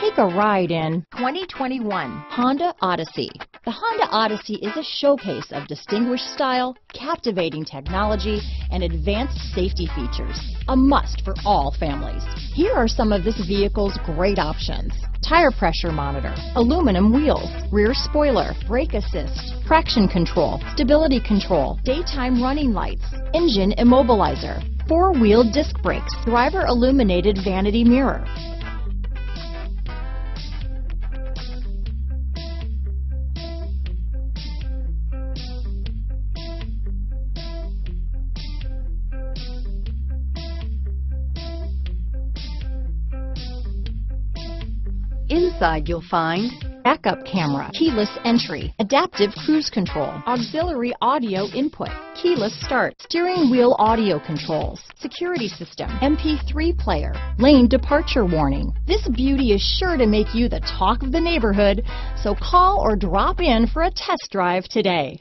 Take a ride in 2021 Honda Odyssey. The Honda Odyssey is a showcase of distinguished style, captivating technology, and advanced safety features. A must for all families. Here are some of this vehicle's great options: tire pressure monitor, aluminum wheels, rear spoiler, brake assist, traction control, stability control, daytime running lights, engine immobilizer, four-wheel disc brakes, driver illuminated vanity mirror. Inside you'll find backup camera, keyless entry, adaptive cruise control, auxiliary audio input, keyless start, steering wheel audio controls, security system, MP3 player, lane departure warning. This beauty is sure to make you the talk of the neighborhood, so call or drop in for a test drive today.